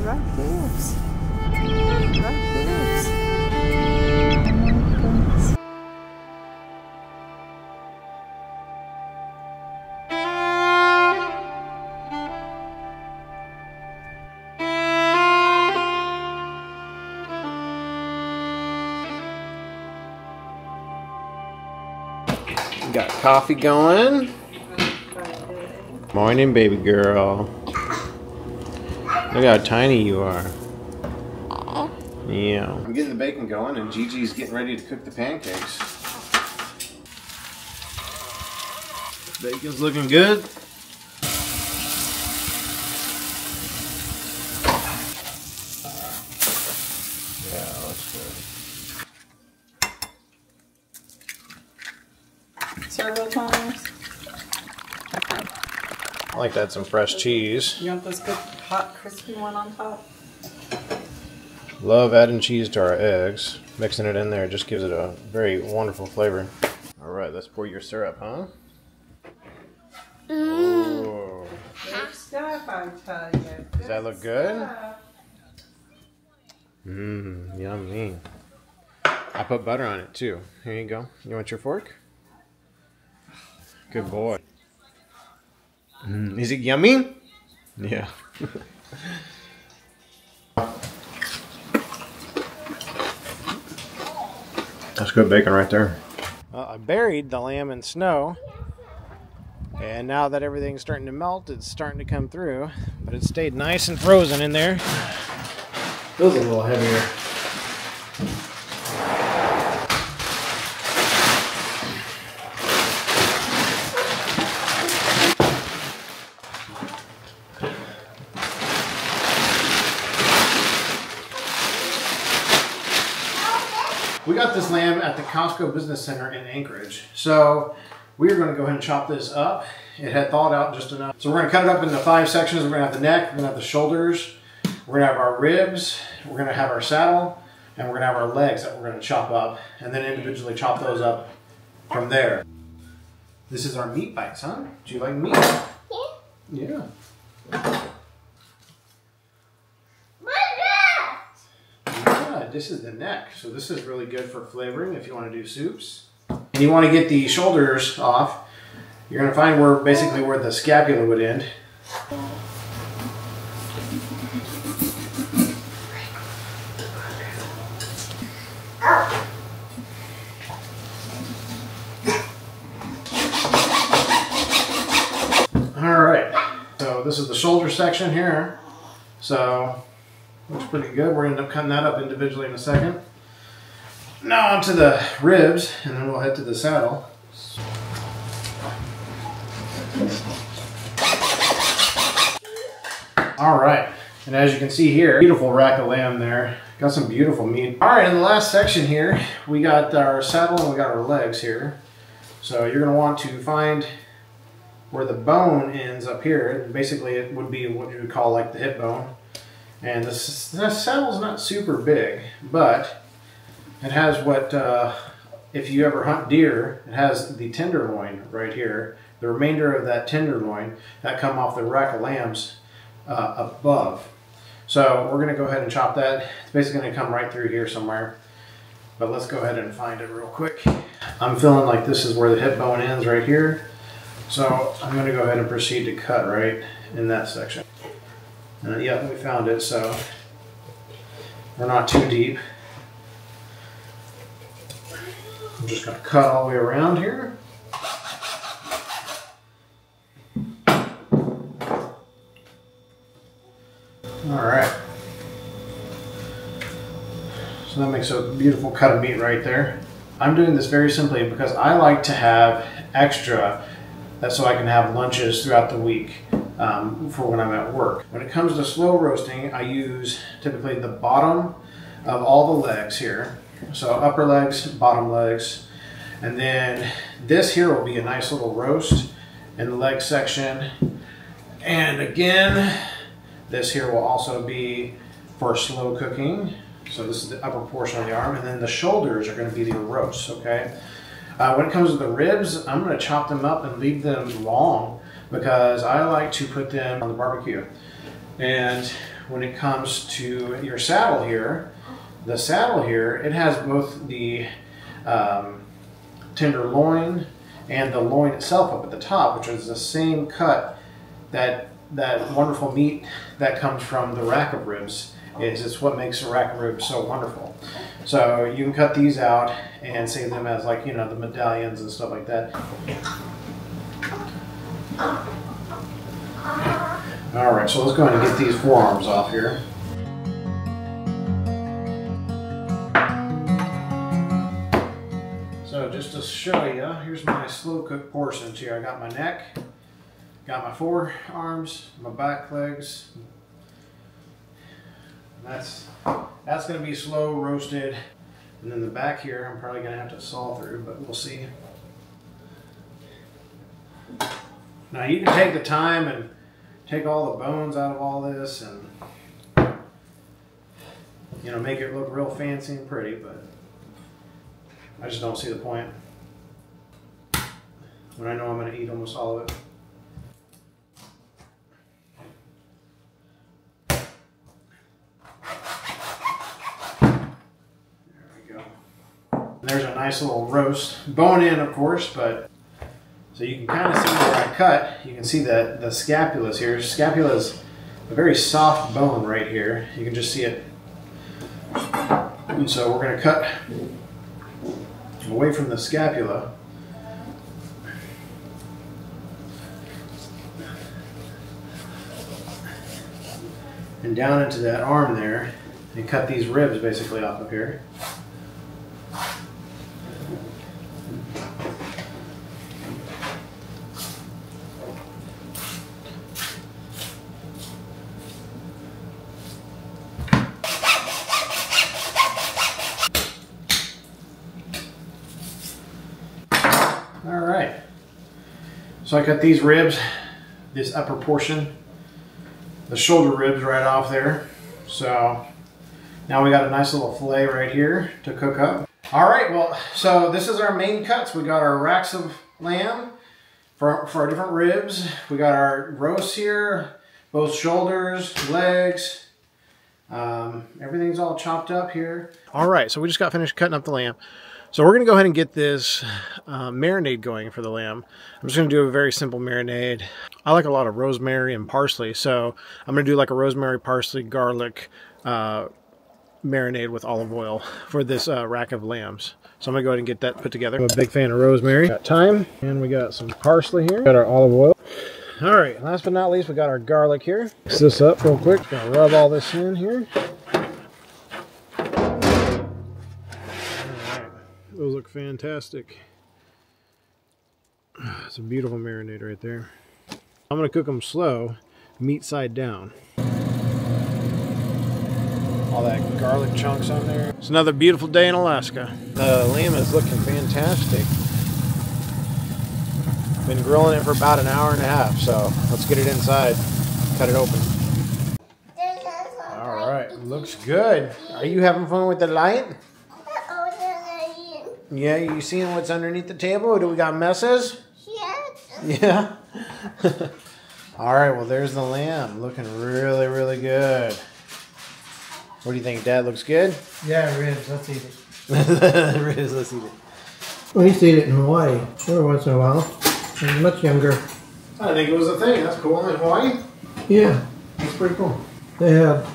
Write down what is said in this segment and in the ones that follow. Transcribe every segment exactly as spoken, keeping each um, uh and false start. right boobs. Right boobs. Got coffee going. Morning, baby girl. Look how tiny you are. Yeah. I'm getting the bacon going, and Gigi's getting ready to cook the pancakes. Bacon's looking good. Yeah, looks good. Servo times. I like to add some fresh cheese. You want this good, hot, crispy one on top? Love adding cheese to our eggs. Mixing it in there just gives it a very wonderful flavor. All right, let's pour your syrup, huh? Mm. Oh. Good stuff, I tell you. Good Does that look stuff. good? Mmm, yummy. I put butter on it too. Here you go. You want your fork? Good boy. Mm, is it yummy? Yeah. That's good bacon right there. Well, I buried the lamb in snow, and now that everything's starting to melt, it's starting to come through, but it stayed nice and frozen in there. Feels a little heavier. We got this lamb at the Costco Business Center in Anchorage. So we are gonna go ahead and chop this up. It had thawed out just enough. So we're gonna cut it up into five sections. We're gonna have the neck, we're gonna have the shoulders, we're gonna have our ribs, we're gonna have our saddle, and we're gonna have our legs that we're gonna chop up, and then individually chop those up from there. This is our meat bites, huh? Do you like meat? Yeah. Yeah. This is the neck, so this is really good for flavoring if you want to do soups. And you want to get the shoulders off. You're going to find where basically where the scapula would end. All right, so this is the shoulder section here. So looks pretty good. We're going to end up cutting that up individually in a second. Now onto the ribs, and then we'll head to the saddle. All right, and as you can see here, beautiful rack of lamb there. Got some beautiful meat. All right, in the last section here, we got our saddle and we got our legs here. So you're going to want to find where the bone ends up here. Basically, it would be what you would call like the hip bone. And the saddle's not super big, but it has what, uh, if you ever hunt deer, it has the tenderloin right here, the remainder of that tenderloin that come off the rack of lambs uh, above. So we're going to go ahead and chop that. It's basically going to come right through here somewhere, but let's go ahead and find it real quick. I'm feeling like this is where the hip bone ends right here. So I'm going to go ahead and proceed to cut right in that section. Uh, yeah, we found it, so we're not too deep. I'm just going to cut all the way around here. Alright. So that makes a beautiful cut of meat right there. I'm doing this very simply because I like to have extra, that's so I can have lunches throughout the week. Um, for when I'm at work. When it comes to slow roasting, I use typically the bottom of all the legs here. So upper legs, bottom legs, and then this here will be a nice little roast in the leg section. And again, this here will also be for slow cooking. So this is the upper portion of the arm, and then the shoulders are gonna be the roasts, okay? Uh, when it comes to the ribs, I'm gonna chop them up and leave them long, because I like to put them on the barbecue. And when it comes to your saddle here, the saddle here, it has both the um, tenderloin and the loin itself up at the top, which is the same cut that that wonderful meat that comes from the rack of ribs is. It's what makes a rack of ribs so wonderful. So you can cut these out and save them as, like, you know, the medallions and stuff like that. All right, so let's go ahead and get these forearms off here. So just to show you, here's my slow cooked portions here. I got my neck, got my forearms, my back legs. That's, that's gonna be slow roasted. And then the back here, I'm probably gonna have to saw through, but we'll see. Now you can take the time and take all the bones out of all this and, you know, make it look real fancy and pretty, but I just don't see the point when I know I'm going to eat almost all of it. There we go. There's a nice little roast. Bone in, of course, but so you can kind of see where I cut. You can see that the scapula's here. Scapula's a very soft bone right here. You can just see it. And so we're going to cut away from the scapula. And down into that arm there, and cut these ribs basically off of here. So I cut these ribs, this upper portion, the shoulder ribs right off there. So now we got a nice little fillet right here to cook up. All right, well, so this is our main cuts. We got our racks of lamb for, for our different ribs. We got our roasts here, both shoulders, legs, um, everything's all chopped up here. All right, so we just got finished cutting up the lamb. So we're going to go ahead and get this uh, marinade going for the lamb. I'm just going to do a very simple marinade. I like a lot of rosemary and parsley, so I'm going to do like a rosemary, parsley, garlic uh, marinade with olive oil for this uh, rack of lambs. So I'm going to go ahead and get that put together. I'm a big fan of rosemary. Got thyme, and we got some parsley here. Got our olive oil. All right, last but not least, we got our garlic here. Mix this up real quick. Just going to rub all this in here. Those look fantastic. It's a beautiful marinade right there. I'm gonna cook them slow, meat side down. All that garlic chunks on there. It's another beautiful day in Alaska. The lamb is looking fantastic. Been grilling it for about an hour and a half, so let's get it inside, cut it open. All right, looks good. Are you having fun with the light? Yeah, you seeing what's underneath the table? Do we got messes? Yeah. Yeah? All right, well, there's the lamb. Looking really, really good. What do you think, Dad? Looks good? Yeah, ribs. Let's eat it. Ribs, let's eat it. We used to eat it in Hawaii every once in a while. I was much younger. I think it was a thing. That's cool. In Hawaii? Yeah. That's pretty cool. They have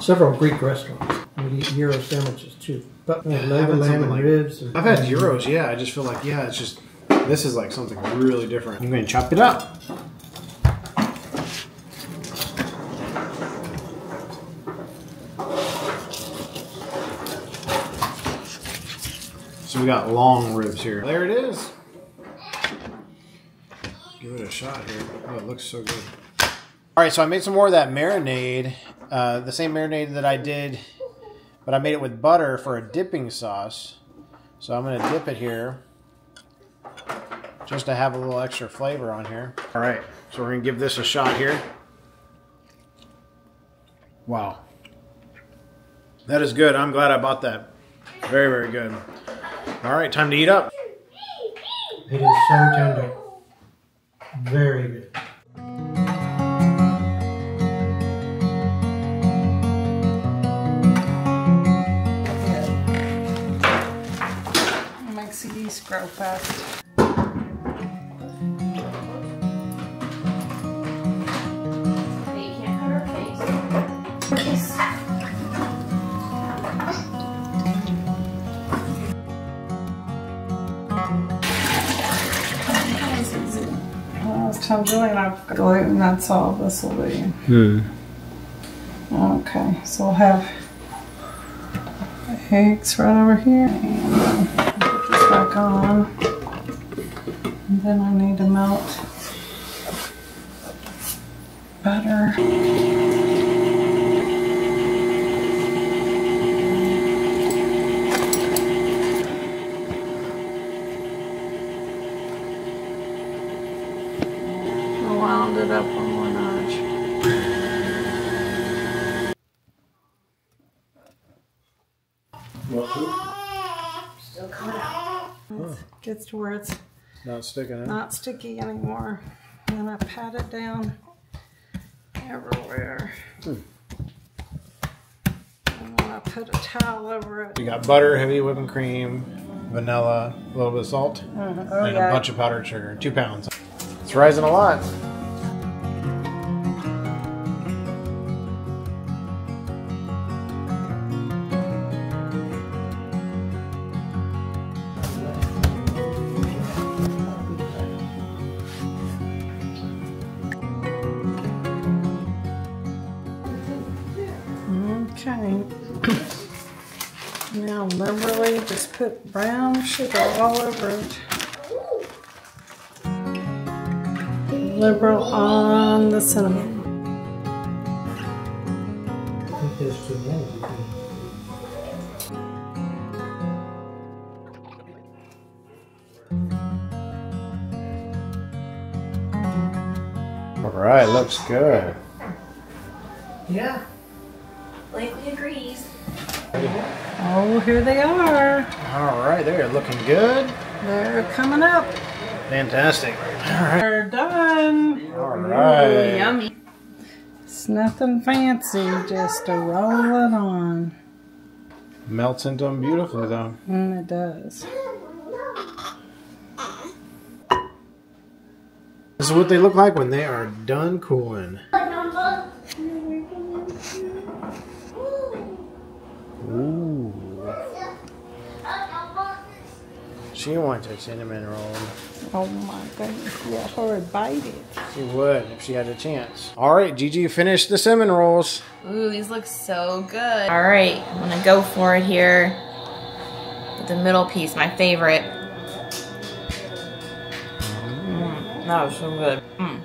several Greek restaurants. We eat gyro sandwiches, too. But yeah, lamb, lamb and like, ribs. I've had gyros, yeah. I just feel like, yeah, it's just, this is like something really different. I'm going to chop it up. So we got long ribs here. There it is. Give it a shot here. Oh, it looks so good. All right, so I made some more of that marinade, uh, the same marinade that I did, but I made it with butter for a dipping sauce. So I'm gonna dip it here just to have a little extra flavor on here. All right, so we're gonna give this a shot here. Wow, that is good. I'm glad I bought that. Very, very good. All right, time to eat up. It is so tender, very good. Galaxy Yeast Grow Fest. I'm doing I've got and that's all this will be. Hmm. Okay, so we'll have eggs right over here. And uh, put this back on. And then I need to melt butter. It up on one notch. Still coming out. Huh. It gets to where it's not sticking out. Not sticky anymore. And I pat it down everywhere. Hmm. And then I put a towel over it. You got butter, heavy whipping cream, vanilla, a little bit of salt, uh-huh. oh, and yeah. a bunch of powdered sugar. Two pounds. It's rising a lot. Okay, now liberally just put brown sugar all over it. Liberal on the cinnamon. All right, looks good. Yeah. Blakely agrees. Oh, here they are. All right, they're looking good. They're coming up. Fantastic. All right. They're done. All right. Ooh, yummy. It's nothing fancy, just to roll it on. Melts into them beautifully, though. Mm, it does. This is what they look like when they are done cooling. Ooh. She wants a cinnamon roll. Oh my goodness, let her bite it. She would if she had a chance. All right, Gigi finished the cinnamon rolls. Ooh, these look so good. All right, I'm gonna go for it here. The middle piece, my favorite. Mm, that was so good. Mm.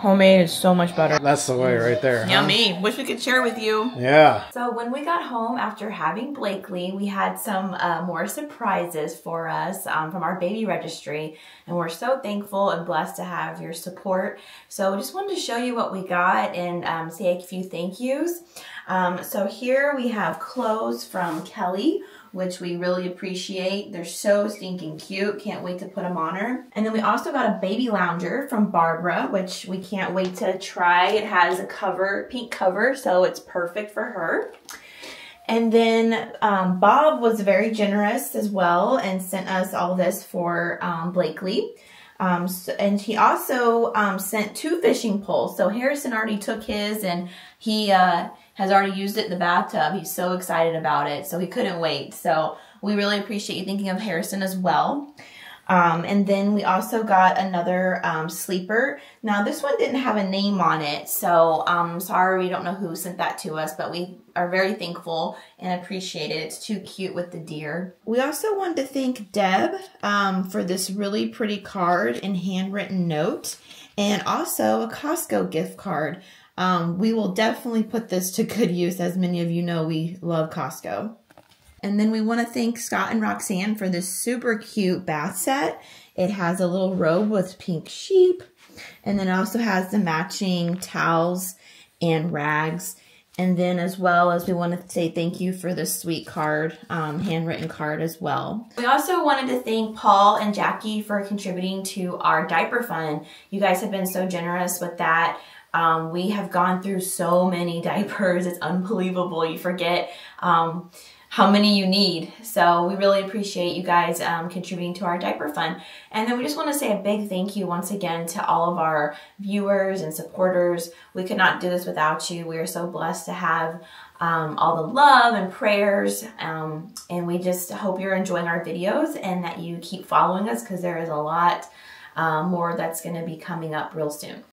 Homemade is so much better. That's the way right there. Huh? Yummy. Wish we could share with you. Yeah. So when we got home after having Blakely, we had some uh, more surprises for us um, from our baby registry. And we're so thankful and blessed to have your support. So just wanted to show you what we got and um, say a few thank yous. Um, so here we have clothes from Kelly, which we really appreciate. They're so stinking cute. Can't wait to put them on her. And then we also got a baby lounger from Barbara, which we can't wait to try. It has a cover, pink cover, so it's perfect for her. And then um, Bob was very generous as well and sent us all this for um, Blakely. Um, so, and he also um, sent two fishing poles. So Harrison already took his and he uh, has already used it in the bathtub. He's so excited about it. So he couldn't wait. So we really appreciate you thinking of Harrison as well. Um, and then we also got another um, sleeper. Now this one didn't have a name on it. So um, sorry, we don't know who sent that to us, but we are very thankful and appreciate it. It's too cute with the deer. We also wanted to thank Deb um, for this really pretty card and handwritten note, and also a Costco gift card. Um, we will definitely put this to good use. As many of you know, we love Costco. And then we want to thank Scott and Roxanne for this super cute bath set. It has a little robe with pink sheep, and then it also has the matching towels and rags. And then as well as we want to say thank you for this sweet card, um, handwritten card as well. We also wanted to thank Paul and Jackie for contributing to our diaper fund. You guys have been so generous with that. Um, we have gone through so many diapers. It's unbelievable. You forget. Um, how many you need. So we really appreciate you guys um, contributing to our diaper fund. And then we just want to say a big thank you once again to all of our viewers and supporters. We could not do this without you. We are so blessed to have um, all the love and prayers. Um, and we just hope you're enjoying our videos and that you keep following us, because there is a lot um, more that's going to be coming up real soon.